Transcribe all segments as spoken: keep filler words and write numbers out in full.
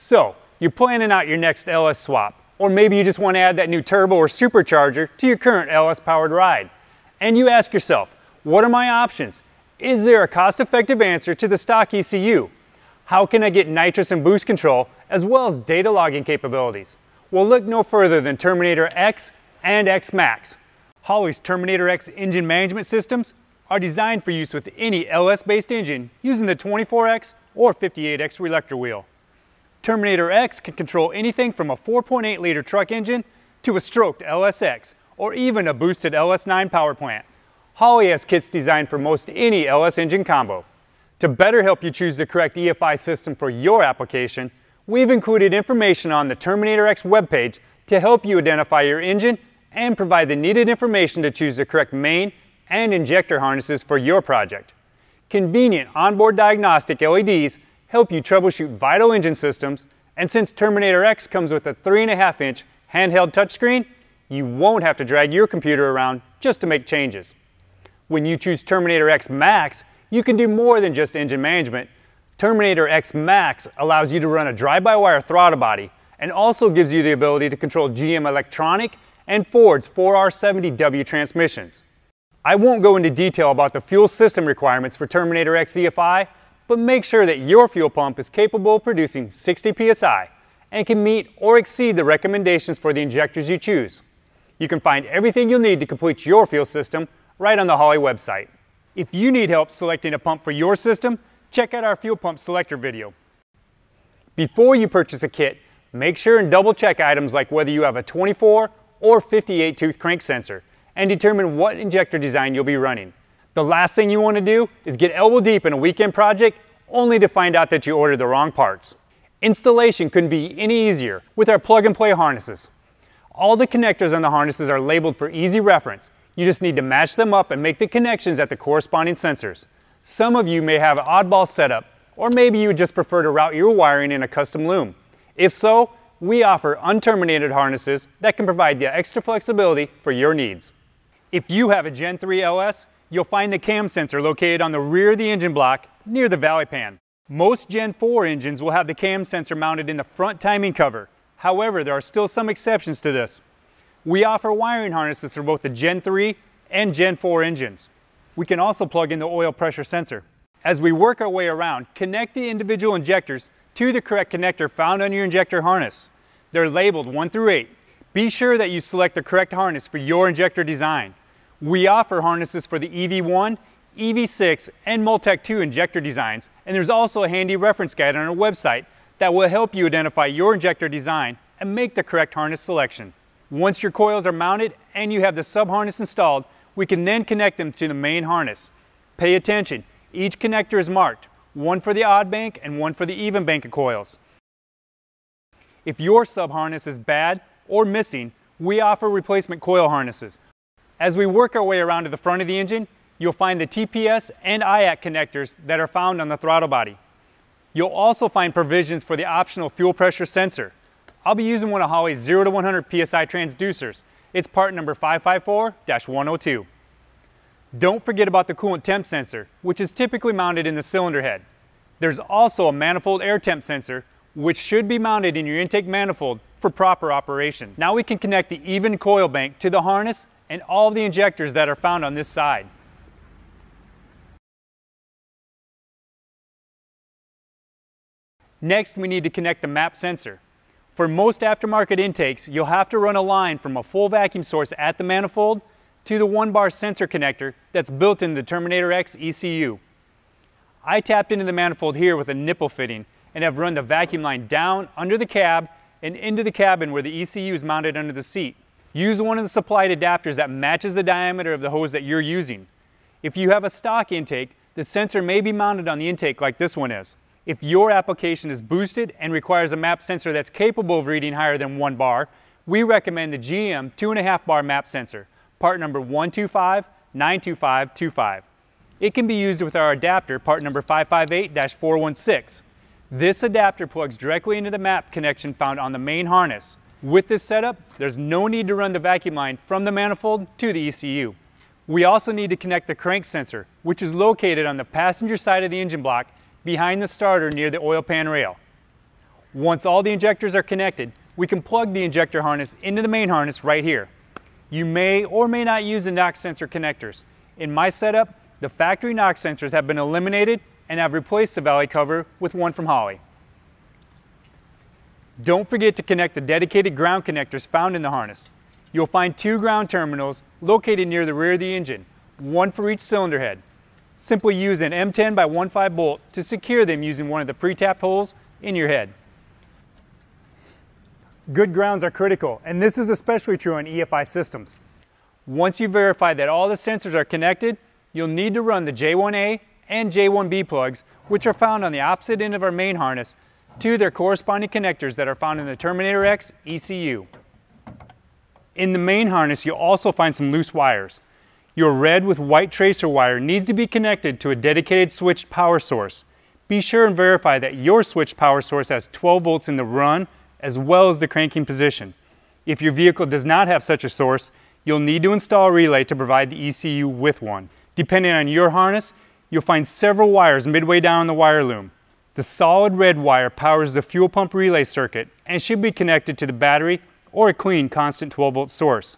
So, you're planning out your next L S swap, or maybe you just want to add that new turbo or supercharger to your current L S-powered ride. And you ask yourself, what are my options? Is there a cost-effective answer to the stock E C U? How can I get nitrous and boost control, as well as data logging capabilities? Well, look no further than Terminator X and X-Max. Holley's Terminator X engine management systems are designed for use with any L S-based engine using the twenty-four X or fifty-eight X reluctor wheel. Terminator X can control anything from a four point eight liter truck engine to a stroked L S X or even a boosted L S nine power plant. Holley has kits designed for most any L S engine combo. To better help you choose the correct E F I system for your application, we've included information on the Terminator X webpage to help you identify your engine and provide the needed information to choose the correct main and injector harnesses for your project. Convenient onboard diagnostic L E Ds help you troubleshoot vital engine systems, and since Terminator X comes with a three point five inch handheld touchscreen, you won't have to drag your computer around just to make changes. When you choose Terminator X Max, you can do more than just engine management. Terminator X Max allows you to run a drive-by-wire throttle body and also gives you the ability to control G M electronic and Ford's four R seventy W transmissions. I won't go into detail about the fuel system requirements for Terminator X E F I, but make sure that your fuel pump is capable of producing sixty P S I and can meet or exceed the recommendations for the injectors you choose. You can find everything you'll need to complete your fuel system right on the Holley website. If you need help selecting a pump for your system, check out our fuel pump selector video. Before you purchase a kit, make sure and double check items like whether you have a twenty-four or fifty-eight tooth crank sensor and determine what injector design you'll be running. The last thing you want to do is get elbow deep in a weekend project only to find out that you ordered the wrong parts. Installation couldn't be any easier with our plug-and-play harnesses. All the connectors on the harnesses are labeled for easy reference. You just need to match them up and make the connections at the corresponding sensors. Some of you may have an oddball setup, or maybe you would just prefer to route your wiring in a custom loom. If so, we offer unterminated harnesses that can provide the extra flexibility for your needs. If you have a Gen three L S, you'll find the cam sensor located on the rear of the engine block near the valley pan. Most Gen four engines will have the cam sensor mounted in the front timing cover. However, there are still some exceptions to this. We offer wiring harnesses for both the Gen three and Gen four engines. We can also plug in the oil pressure sensor. As we work our way around, connect the individual injectors to the correct connector found on your injector harness. They're labeled one through eight. Be sure that you select the correct harness for your injector design. We offer harnesses for the E V one, E V six, and Multec two injector designs, and there's also a handy reference guide on our website that will help you identify your injector design and make the correct harness selection. Once your coils are mounted and you have the sub-harness installed, we can then connect them to the main harness. Pay attention, each connector is marked, one for the odd bank and one for the even bank of coils. If your sub-harness is bad or missing, we offer replacement coil harnesses. As we work our way around to the front of the engine, you'll find the T P S and I A C connectors that are found on the throttle body. You'll also find provisions for the optional fuel pressure sensor. I'll be using one of Holley's zero to one hundred P S I transducers. It's part number five five four dash one oh two. Don't forget about the coolant temp sensor, which is typically mounted in the cylinder head. There's also a manifold air temp sensor, which should be mounted in your intake manifold for proper operation. Now we can connect the even coil bank to the harness and all the injectors that are found on this side. Next, we need to connect the MAP sensor. For most aftermarket intakes, you'll have to run a line from a full vacuum source at the manifold to the one bar sensor connector that's built into the Terminator X E C U. I tapped into the manifold here with a nipple fitting and have run the vacuum line down under the cab and into the cabin where the E C U is mounted under the seat. Use one of the supplied adapters that matches the diameter of the hose that you're using. If you have a stock intake, the sensor may be mounted on the intake like this one is. If your application is boosted and requires a MAP sensor that's capable of reading higher than one bar, we recommend the G M two point five bar MAP sensor, part number one two five nine two five two five. It can be used with our adapter, part number five five eight dash four one six. This adapter plugs directly into the MAP connection found on the main harness. With this setup, there's no need to run the vacuum line from the manifold to the E C U. We also need to connect the crank sensor, which is located on the passenger side of the engine block behind the starter near the oil pan rail. Once all the injectors are connected, we can plug the injector harness into the main harness right here. You may or may not use the knock sensor connectors. In my setup, the factory knock sensors have been eliminated, and I've replaced the valley cover with one from Holley. Don't forget to connect the dedicated ground connectors found in the harness. You'll find two ground terminals located near the rear of the engine, one for each cylinder head. Simply use an M ten by fifteen bolt to secure them using one of the pre-tapped holes in your head. Good grounds are critical, and this is especially true on E F I systems. Once you verify that all the sensors are connected, you'll need to run the J one A and J one B plugs, which are found on the opposite end of our main harness, to their corresponding connectors that are found in the Terminator X E C U. In the main harness, you'll also find some loose wires. Your red with white tracer wire needs to be connected to a dedicated switched power source. Be sure and verify that your switched power source has twelve volts in the run as well as the cranking position. If your vehicle does not have such a source, you'll need to install a relay to provide the E C U with one. Depending on your harness, you'll find several wires midway down the wire loom. The solid red wire powers the fuel pump relay circuit and should be connected to the battery or a clean constant twelve volt source.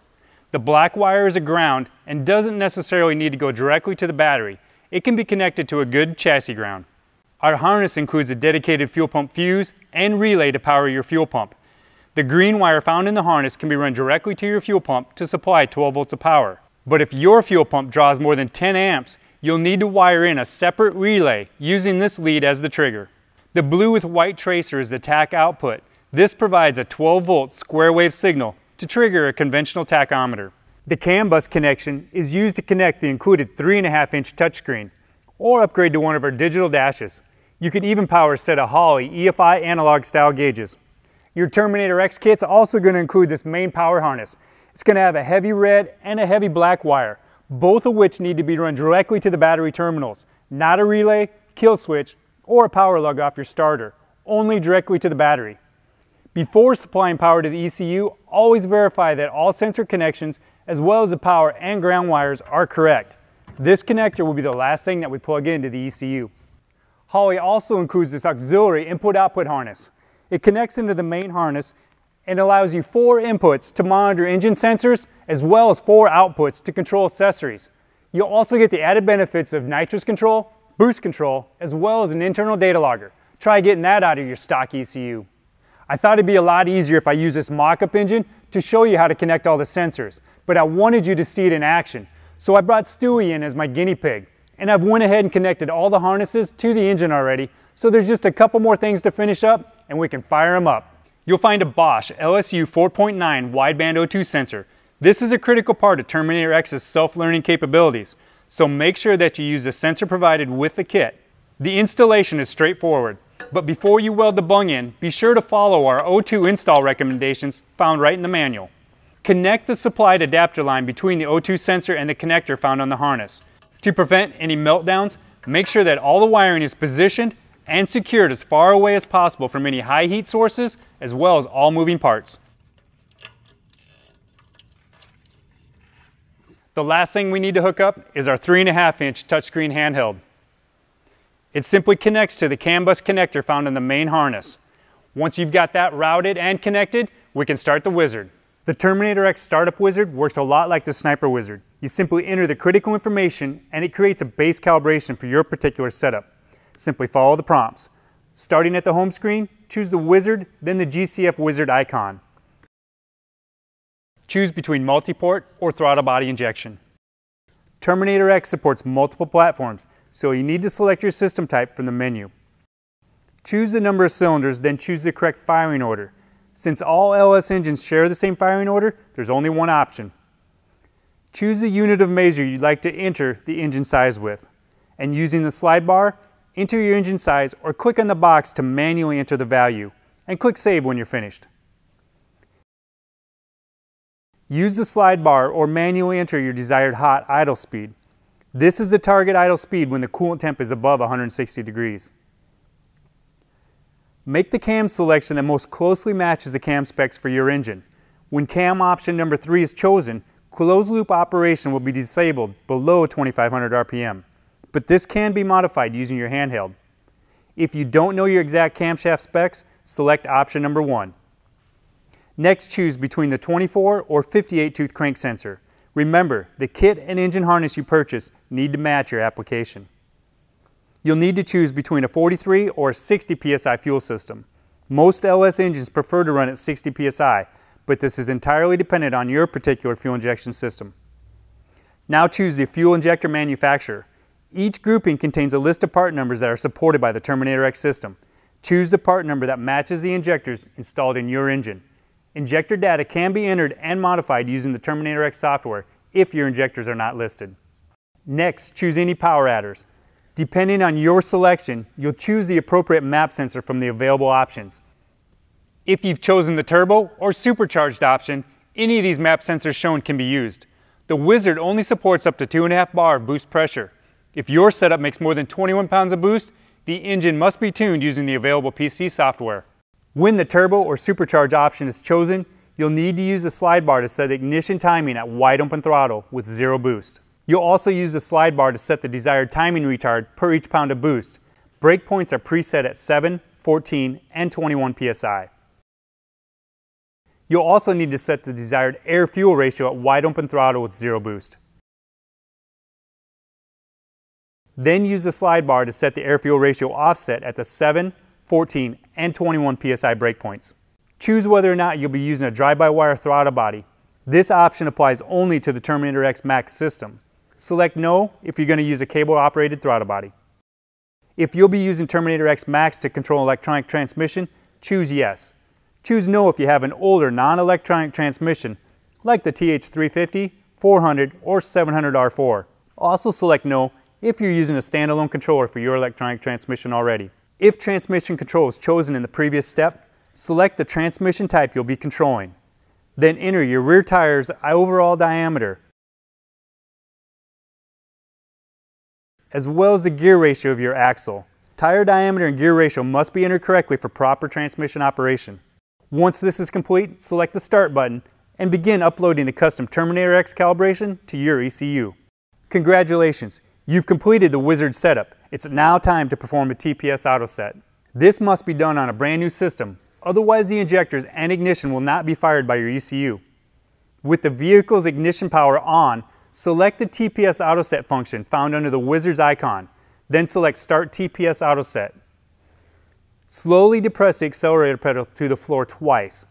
The black wire is a ground and doesn't necessarily need to go directly to the battery. It can be connected to a good chassis ground. Our harness includes a dedicated fuel pump fuse and relay to power your fuel pump. The green wire found in the harness can be run directly to your fuel pump to supply twelve volts of power. But if your fuel pump draws more than ten amps, you'll need to wire in a separate relay using this lead as the trigger. The blue with white tracer is the T A C output. This provides a twelve volt square wave signal to trigger a conventional tachometer. The C A N bus connection is used to connect the included three point five inch touchscreen or upgrade to one of our digital dashes. You can even power a set of Holley E F I analog style gauges. Your Terminator X kit's also going to include this main power harness. It's going to have a heavy red and a heavy black wire, both of which need to be run directly to the battery terminals, not a relay, kill switch, or a power lug off your starter, only directly to the battery. Before supplying power to the E C U, always verify that all sensor connections as well as the power and ground wires are correct. This connector will be the last thing that we plug into the E C U. Holley also includes this auxiliary input-output harness. It connects into the main harness and allows you four inputs to monitor engine sensors as well as four outputs to control accessories. You'll also get the added benefits of nitrous control, boost control, as well as an internal data logger. Try getting that out of your stock E C U. I thought it'd be a lot easier if I used this mock-up engine to show you how to connect all the sensors, but I wanted you to see it in action. So I brought Stewie in as my guinea pig, and I've went ahead and connected all the harnesses to the engine already, so there's just a couple more things to finish up, and we can fire them up. You'll find a Bosch L S U four point nine wideband O two sensor. This is a critical part of Terminator X's self-learning capabilities, so make sure that you use the sensor provided with the kit. The installation is straightforward, but before you weld the bung in, be sure to follow our O two install recommendations found right in the manual. Connect the supplied adapter line between the O two sensor and the connector found on the harness. To prevent any meltdowns, make sure that all the wiring is positioned and secured as far away as possible from any high heat sources as well as all moving parts. The last thing we need to hook up is our three and a half inch touchscreen handheld. It simply connects to the C A N bus connector found in the main harness. Once you've got that routed and connected, we can start the wizard. The Terminator X startup wizard works a lot like the Sniper wizard. You simply enter the critical information and it creates a base calibration for your particular setup. Simply follow the prompts. Starting at the home screen, choose the wizard, then the G C F wizard icon. Choose between multiport or throttle body injection. Terminator X supports multiple platforms, so you need to select your system type from the menu. Choose the number of cylinders, then choose the correct firing order. Since all L S engines share the same firing order, there's only one option. Choose the unit of measure you'd like to enter the engine size with, and using the slide bar, enter your engine size or click on the box to manually enter the value, and click save when you're finished. Use the slide bar or manually enter your desired hot idle speed. This is the target idle speed when the coolant temp is above one hundred sixty degrees. Make the cam selection that most closely matches the cam specs for your engine. When cam option number three is chosen, closed loop operation will be disabled below twenty-five hundred R P M. But this can be modified using your handheld. If you don't know your exact camshaft specs, select option number one. Next, choose between the twenty-four or fifty-eight tooth crank sensor. Remember, the kit and engine harness you purchase need to match your application. You'll need to choose between a forty-three or a sixty P S I fuel system. Most L S engines prefer to run at sixty P S I, but this is entirely dependent on your particular fuel injection system. Now choose the fuel injector manufacturer. Each grouping contains a list of part numbers that are supported by the Terminator X system. Choose the part number that matches the injectors installed in your engine. Injector data can be entered and modified using the Terminator X software if your injectors are not listed. Next, choose any power adders. Depending on your selection, you'll choose the appropriate MAP sensor from the available options. If you've chosen the turbo or supercharged option, any of these MAP sensors shown can be used. The Wizard only supports up to two point five bar of boost pressure. If your setup makes more than twenty-one pounds of boost, the engine must be tuned using the available P C software. When the turbo or supercharge option is chosen, you'll need to use the slide bar to set ignition timing at wide open throttle with zero boost. You'll also use the slide bar to set the desired timing retard per each pound of boost. Brake points are preset at seven, fourteen, and twenty-one P S I. You'll also need to set the desired air-fuel ratio at wide open throttle with zero boost. Then use the slide bar to set the air-fuel ratio offset at the seven, fourteen, and twenty-one P S I breakpoints. Choose whether or not you'll be using a drive-by-wire throttle body. This option applies only to the Terminator X Max system. Select no if you're going to use a cable-operated throttle body. If you'll be using Terminator X Max to control electronic transmission, choose yes. Choose no if you have an older non-electronic transmission like the T H three fifty, four hundred, or seven hundred R four. Also select no if you're using a standalone controller for your electronic transmission already. If transmission control is chosen in the previous step, select the transmission type you'll be controlling. Then enter your rear tire's overall diameter, as well as the gear ratio of your axle. Tire diameter and gear ratio must be entered correctly for proper transmission operation. Once this is complete, select the Start button and begin uploading the custom Terminator X calibration to your E C U. Congratulations! You've completed the Wizard setup. It's now time to perform a T P S auto set. This must be done on a brand new system, otherwise the injectors and ignition will not be fired by your E C U. With the vehicle's ignition power on, select the T P S auto set function found under the Wizard's icon, then select Start T P S auto set. Slowly depress the accelerator pedal to the floor twice.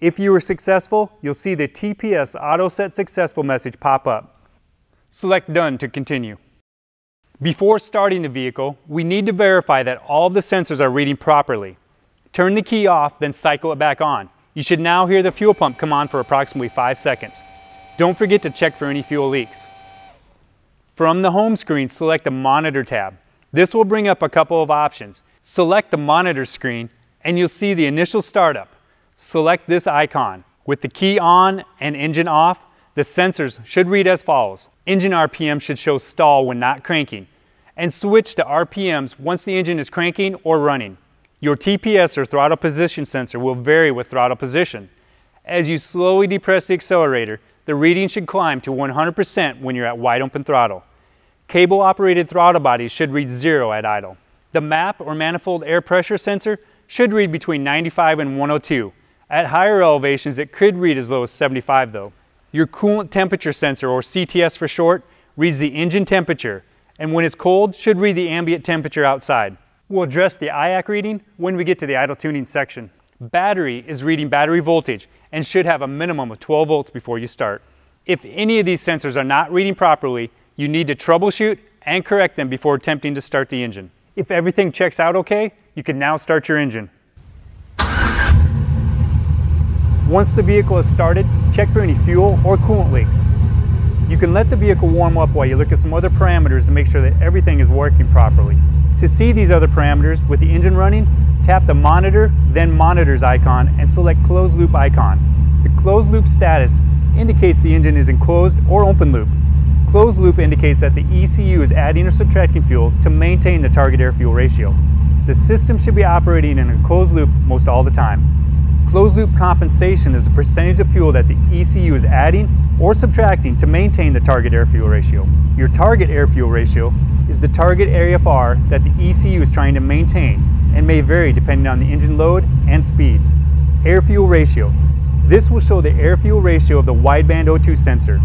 If you were successful, you'll see the T P S auto set successful message pop up. Select Done to continue. Before starting the vehicle, we need to verify that all of the sensors are reading properly. Turn the key off, then cycle it back on. You should now hear the fuel pump come on for approximately five seconds. Don't forget to check for any fuel leaks. From the home screen, select the Monitor tab. This will bring up a couple of options. Select the Monitor screen, and you'll see the initial startup. Select this icon. With the key on and engine off, the sensors should read as follows. Engine R P M should show stall when not cranking, and switch to R P Ms once the engine is cranking or running. Your T P S or throttle position sensor will vary with throttle position. As you slowly depress the accelerator, the reading should climb to one hundred percent when you're at wide open throttle. Cable-operated throttle bodies should read zero at idle. The MAP or manifold air pressure sensor should read between ninety-five and one oh two. At higher elevations, it could read as low as seventy-five though. Your coolant temperature sensor, or C T S for short, reads the engine temperature, and when it's cold, should read the ambient temperature outside. We'll address the I A C reading when we get to the idle tuning section. Battery is reading battery voltage and should have a minimum of twelve volts before you start. If any of these sensors are not reading properly, you need to troubleshoot and correct them before attempting to start the engine. If everything checks out okay, you can now start your engine. Once the vehicle is started, check for any fuel or coolant leaks. You can let the vehicle warm up while you look at some other parameters to make sure that everything is working properly. To see these other parameters with the engine running, tap the Monitor, then Monitors icon and select Closed Loop icon. The closed loop status indicates the engine is in closed or open loop. Closed loop indicates that the E C U is adding or subtracting fuel to maintain the target air-fuel ratio. The system should be operating in a closed loop most all the time. Closed loop compensation is a percentage of fuel that the E C U is adding or subtracting to maintain the target air-fuel ratio. Your target air-fuel ratio is the target area of R that the E C U is trying to maintain and may vary depending on the engine load and speed. Air-fuel ratio. This will show the air-fuel ratio of the wideband O two sensor.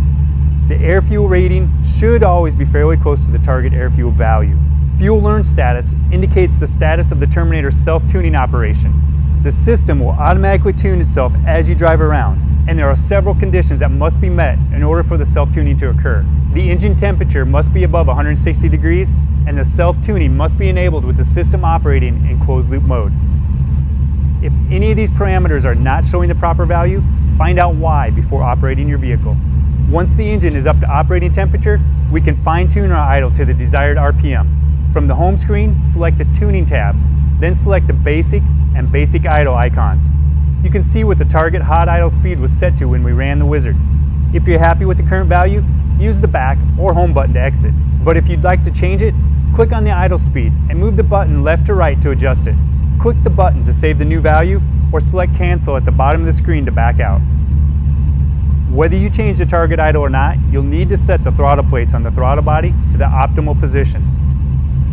The air-fuel rating should always be fairly close to the target air-fuel value. Fuel learn status indicates the status of the Terminator's self-tuning operation. The system will automatically tune itself as you drive around, and there are several conditions that must be met in order for the self-tuning to occur. The engine temperature must be above one hundred sixty degrees, and the self-tuning must be enabled with the system operating in closed-loop mode. If any of these parameters are not showing the proper value, find out why before operating your vehicle. Once the engine is up to operating temperature, we can fine-tune our idle to the desired R P M. From the home screen, select the Tuning tab, then select the Basic and Basic Idle icons. You can see what the target hot idle speed was set to when we ran the Wizard. If you're happy with the current value, use the back or home button to exit. But if you'd like to change it, click on the idle speed and move the button left to right to adjust it. Click the button to save the new value or select Cancel at the bottom of the screen to back out. Whether you change the target idle or not, you'll need to set the throttle plates on the throttle body to the optimal position.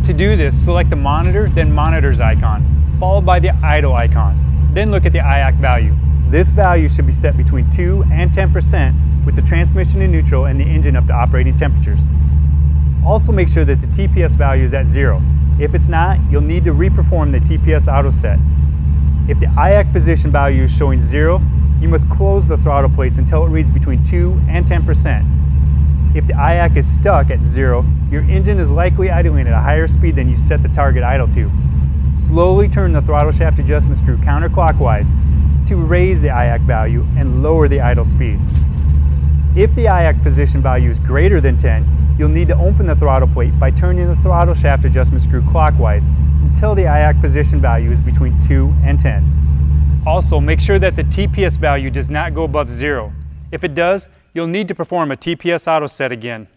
To do this, select the monitor, then monitors icon, followed by the idle icon. Then look at the I A C value. This value should be set between two and ten percent with the transmission in neutral and the engine up to operating temperatures. Also make sure that the T P S value is at zero. If it's not, you'll need to reperform the T P S auto set. If the I A C position value is showing zero, you must close the throttle plates until it reads between two and ten percent. If the I A C is stuck at zero, your engine is likely idling at a higher speed than you set the target idle to. Slowly turn the throttle shaft adjustment screw counterclockwise to raise the I A C value and lower the idle speed. If the I A C position value is greater than ten, you'll need to open the throttle plate by turning the throttle shaft adjustment screw clockwise until the I A C position value is between two and ten. Also, make sure that the T P S value does not go above zero. If it does, you'll need to perform a T P S auto set again.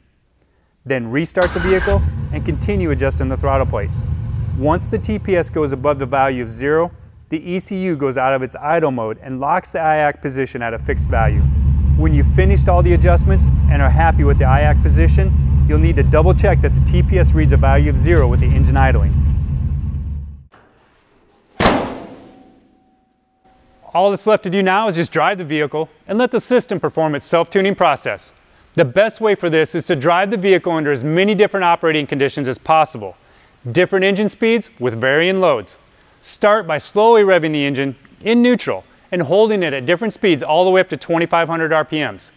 Then restart the vehicle and continue adjusting the throttle plates. Once the T P S goes above the value of zero, the E C U goes out of its idle mode and locks the I A C position at a fixed value. When you've finished all the adjustments and are happy with the I A C position, you'll need to double check that the T P S reads a value of zero with the engine idling. All that's left to do now is just drive the vehicle and let the system perform its self-tuning process. The best way for this is to drive the vehicle under as many different operating conditions as possible. Different engine speeds with varying loads. Start by slowly revving the engine in neutral and holding it at different speeds all the way up to twenty-five hundred R P Ms.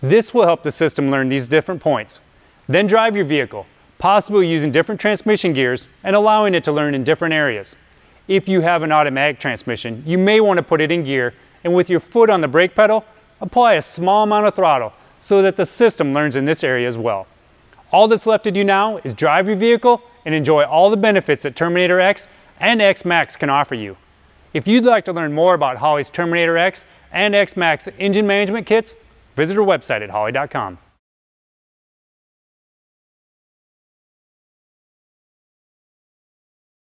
This will help the system learn these different points. Then drive your vehicle, possibly using different transmission gears and allowing it to learn in different areas. If you have an automatic transmission, you may want to put it in gear and with your foot on the brake pedal, apply a small amount of throttle so that the system learns in this area as well. All that's left to do now is drive your vehicle and enjoy all the benefits that Terminator X and X-Max can offer you. If you'd like to learn more about Holley's Terminator X and X-Max engine management kits, visit our website at holley dot com.